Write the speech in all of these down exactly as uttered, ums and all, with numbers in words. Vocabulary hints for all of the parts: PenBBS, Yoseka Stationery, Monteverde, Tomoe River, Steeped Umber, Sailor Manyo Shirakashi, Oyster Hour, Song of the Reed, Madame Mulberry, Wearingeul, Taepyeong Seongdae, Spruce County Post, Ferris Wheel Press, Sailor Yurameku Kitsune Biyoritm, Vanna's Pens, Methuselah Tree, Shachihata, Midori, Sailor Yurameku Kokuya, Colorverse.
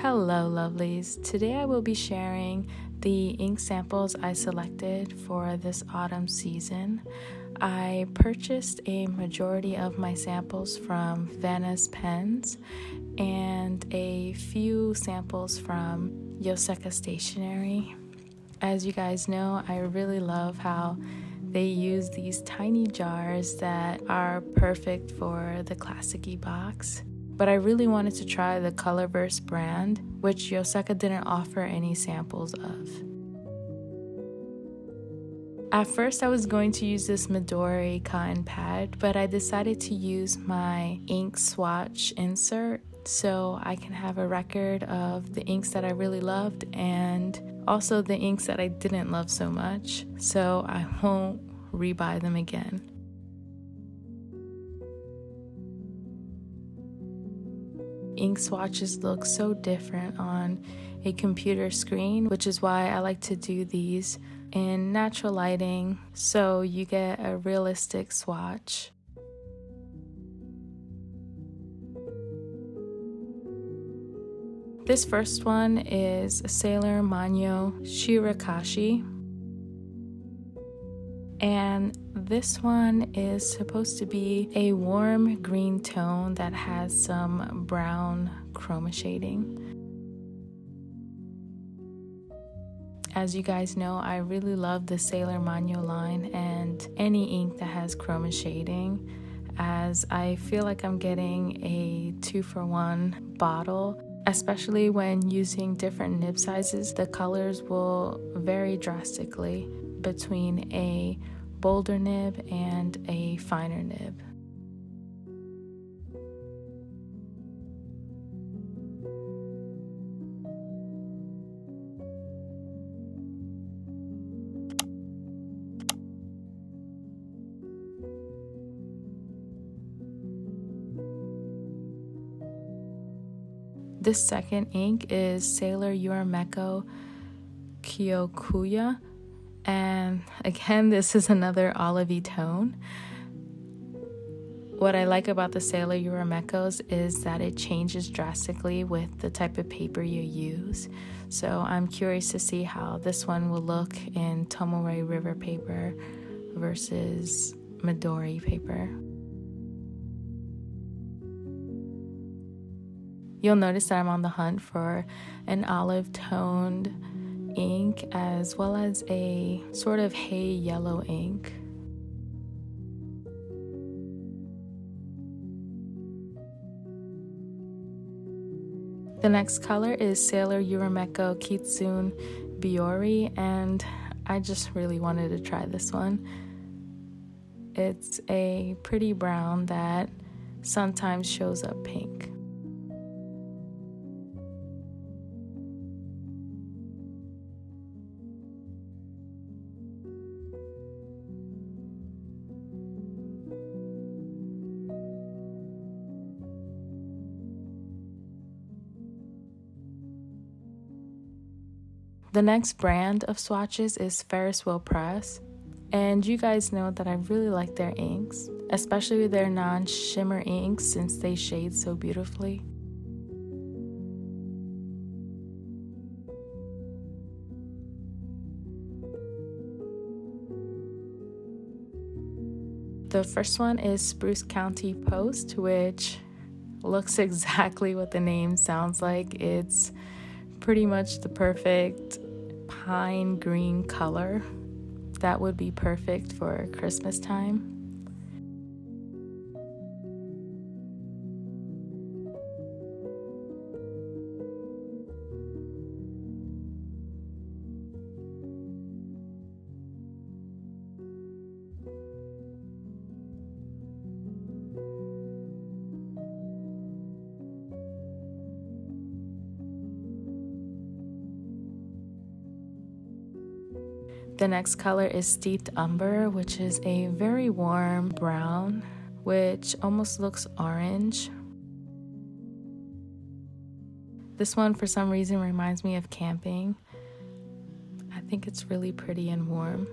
Hello lovelies, today I will be sharing the ink samples I selected for this autumn season. I purchased a majority of my samples from Vanna's Pens and a few samples from Yoseka Stationery. As you guys know, I really love how they use these tiny jars that are perfect for the Classicy box. But I really wanted to try the Colorverse brand, which Yoseka didn't offer any samples of. At first I was going to use this Midori cotton pad, but I decided to use my ink swatch insert so I can have a record of the inks that I really loved and also the inks that I didn't love so much, so I won't rebuy them again. Ink swatches look so different on a computer screen, which is why I like to do these in natural lighting so you get a realistic swatch. This first one is Sailor Manyo Shirakashi, and this one is supposed to be a warm green tone that has some brown chroma shading. As you guys know, I really love the Sailor Manyo line and any ink that has chroma shading, as I feel like I'm getting a two for one bottle. Especially when using different nib sizes, the colors will vary drastically between a bolder nib and a finer nib. This second ink is Sailor Yurameku Kokuya, and again this is another olivey tone. What I like about the Sailor Yuramekos is that it changes drastically with the type of paper you use, so I'm curious to see how this one will look in Tomoe River paper versus Midori paper. You'll notice that I'm on the hunt for an olive toned ink as well as a sort of hay yellow ink. The next color is Sailor Yurameku Kitsune Biyoritm, and I just really wanted to try this one. It's a pretty brown that sometimes shows up pink. The next brand of swatches is Ferris Wheel Press, and you guys know that I really like their inks, especially their non-shimmer inks since they shade so beautifully. The first one is Spruce County Post, which looks exactly what the name sounds like. It's pretty much the perfect pine green color that would be perfect for Christmas time. The next color is Steeped Umber, which is a very warm brown, which almost looks orange. This one, for some reason, reminds me of camping. I think it's really pretty and warm.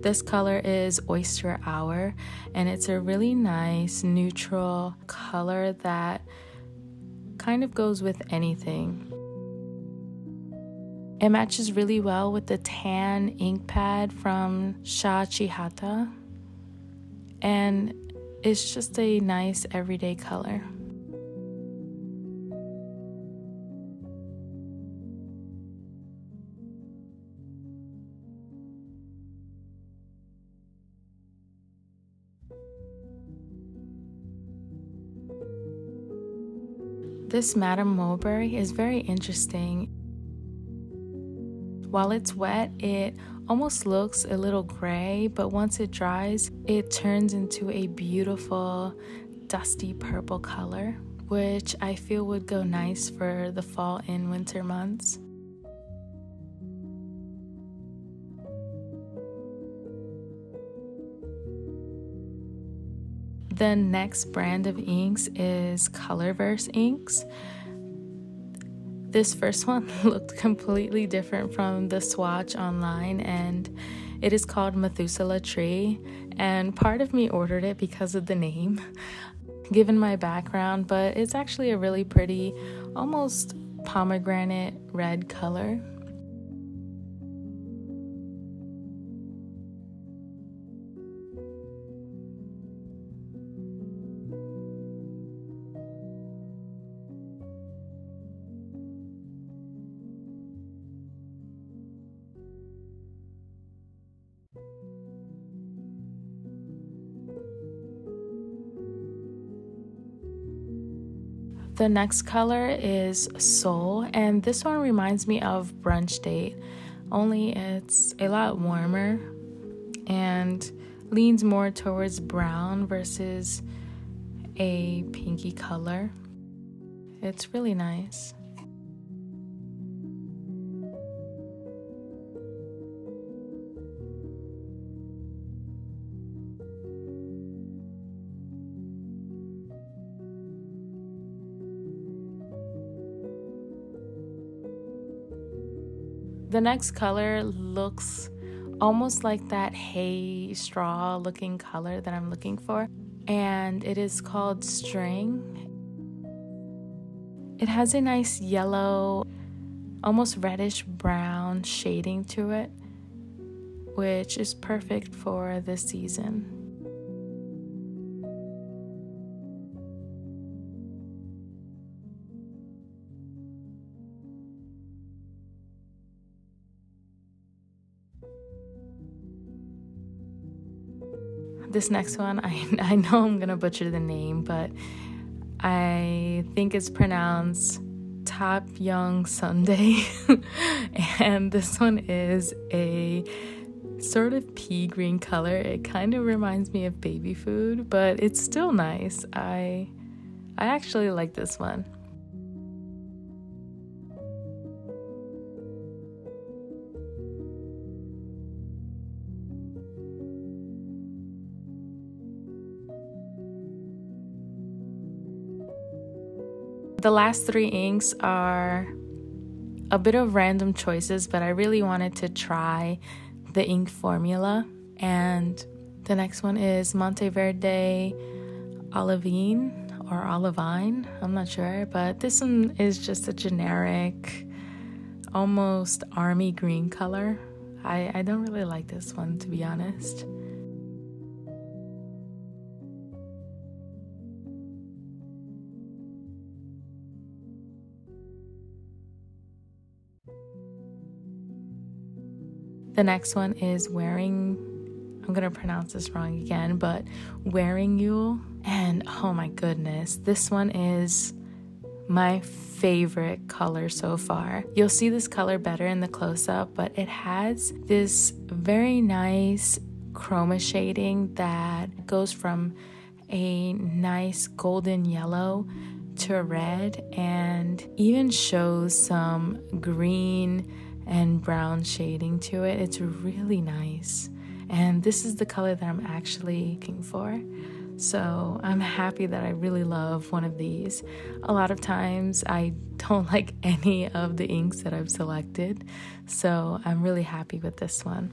This color is Oyster Hour, and it's a really nice neutral color that kind of goes with anything. It matches really well with the tan ink pad from Shachihata, and it's just a nice everyday color. This Madame Mulberry is very interesting. While it's wet, it almost looks a little gray, but once it dries, it turns into a beautiful dusty purple color, which I feel would go nice for the fall and winter months. The next brand of inks is Colorverse inks. This first one looked completely different from the swatch online, and it is called Methuselah Tree, and part of me ordered it because of the name, given my background, but it's actually a really pretty, almost pomegranate red color. The next color is Soul, and this one reminds me of Brunch Date, only it's a lot warmer and leans more towards brown versus a pinky color. It's really nice. The next color looks almost like that hay straw looking color that I'm looking for, and it is called String. It has a nice yellow, almost reddish brown shading to it, which is perfect for this season. This next one, I, I know I'm gonna butcher the name, but I think it's pronounced Taepyeong Seongdae. And this one is a sort of pea green color. It kind of reminds me of baby food, but it's still nice. I, I actually like this one. The last three inks are a bit of random choices, but I really wanted to try the ink formula. And the next one is Monteverde Olivine or Olivine, I'm not sure, but this one is just a generic, almost army green color. I, I don't really like this one, to be honest. The next one is Wearing, I'm going to pronounce this wrong again, but Wearingeul. And oh my goodness, this one is my favorite color so far. You'll see this color better in the close-up, but it has this very nice chroma shading that goes from a nice golden yellow to red, and even shows some green and brown shading to it. It's really nice, and this is the color that I'm actually looking for, so I'm happy that I really love one of these. A lot of times I don't like any of the inks that I've selected, so I'm really happy with this one.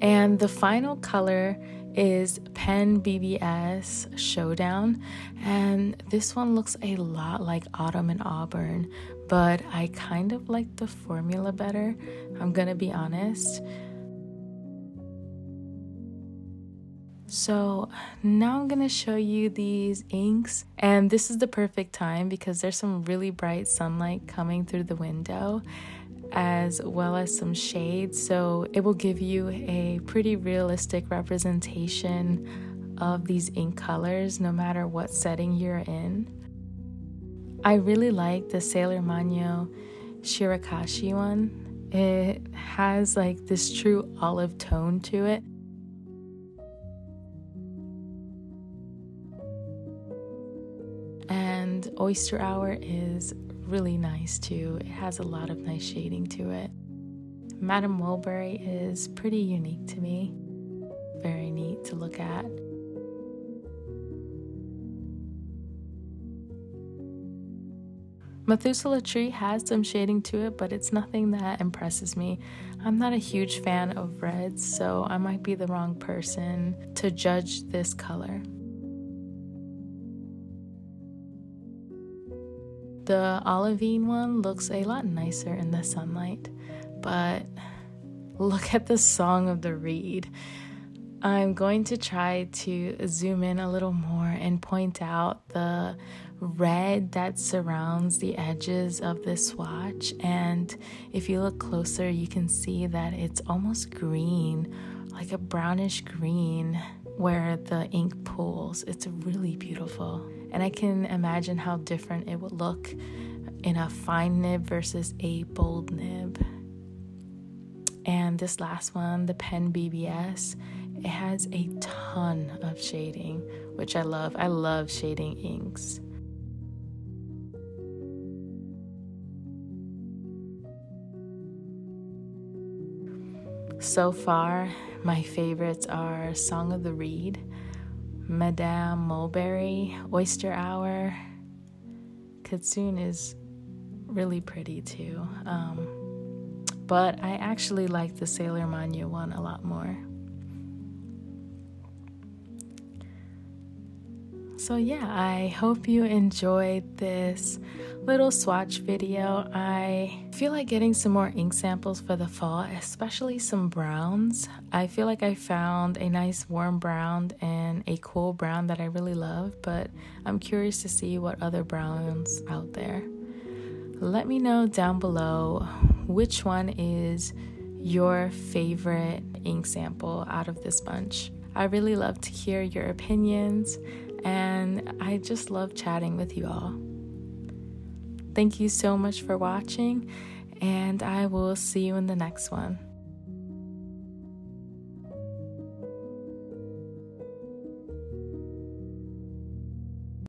And the final color is Pen B B S Showdown, and this one looks a lot like Autumn and Auburn, but I kind of like the formula better, I'm gonna be honest. So now I'm gonna show you these inks, and this is the perfect time because there's some really bright sunlight coming through the window, as well as some shade, so it will give you a pretty realistic representation of these ink colors no matter what setting you're in. I really like the Sailor Manyo Shirakashi one. It has like this true olive tone to it. And Oyster Hour is really nice too. It has a lot of nice shading to it. Madame Mulberry is pretty unique to me. Very neat to look at. Methuselah Tree has some shading to it, but it's nothing that impresses me. I'm not a huge fan of reds, so I might be the wrong person to judge this color. The olivine one looks a lot nicer in the sunlight, but look at the Song of the Reed. I'm going to try to zoom in a little more and point out the red that surrounds the edges of this swatch, and if you look closer you can see that it's almost green, like a brownish green where the ink pools. It's really beautiful. And I can imagine how different it would look in a fine nib versus a bold nib. And this last one, the Pen B B S, it has a ton of shading, which I love. I love shading inks. So far, my favorites are Song of the Reed, Madame Mulberry, Oyster Hour. Kitsune is really pretty too, um, but I actually like the Sailor Manyo one a lot more. So yeah, I hope you enjoyed this little swatch video. I feel like getting some more ink samples for the fall, especially some browns. I feel like I found a nice warm brown and a cool brown that I really love, but I'm curious to see what other browns out there. Let me know down below which one is your favorite ink sample out of this bunch. I really love to hear your opinions, and I just love chatting with you all. Thank you so much for watching, and I will see you in the next one.